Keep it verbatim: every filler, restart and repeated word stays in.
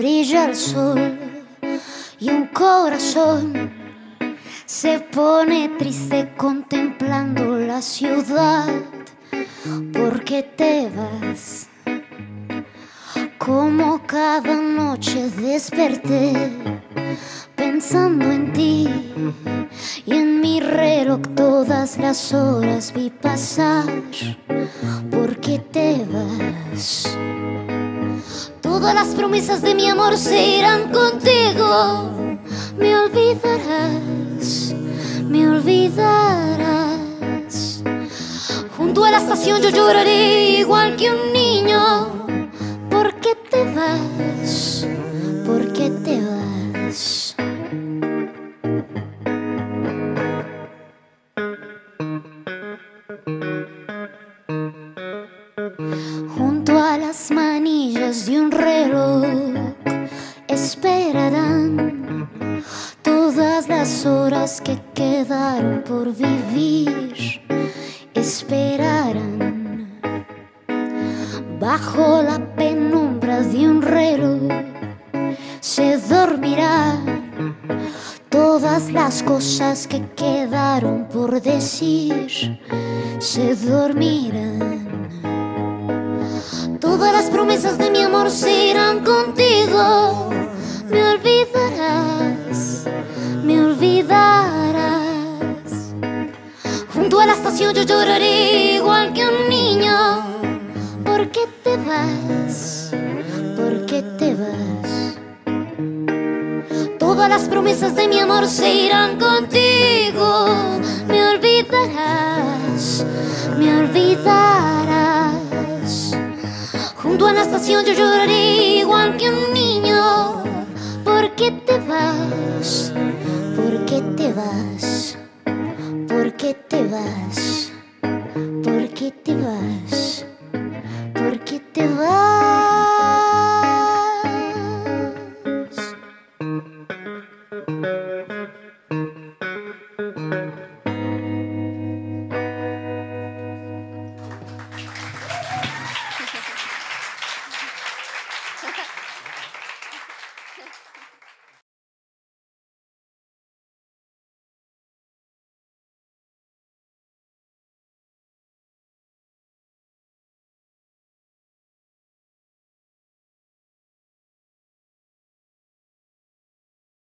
brilla el sol y un corazón se pone triste contemplando la ciudad. ¿Por qué te vas? Como cada noche desperté pensando en ti, y en mi reloj todas las horas vi pasar. ¿Por qué te vas? Todas las promesas de mi amor se irán contigo. Me olvidarás, me olvidarás. Junto a la estación yo lloraré igual que un niño. ¿Por qué te vas? ¿Por qué te vas? Junto a las manillas de un reloj esperarán todas las horas que quedaron por vivir. Esperarán bajo la penumbra de un reloj, se dormirán todas las cosas que quedaron por decir. Se dormirán. Todas las promesas de mi amor se irán contigo. Me olvidarás, me olvidarás. Junto a la estación yo lloraré igual que un niño. ¿Por qué te vas? ¿Por qué te vas? Todas las promesas de mi amor se irán contigo. Me olvidarás, me olvidarás. Junto a la estación yo lloraré igual que un niño. ¿Por qué te vas? ¿Por qué te vas? ¿Por qué te vas? ¿Por qué te vas? ¿Por qué te vas?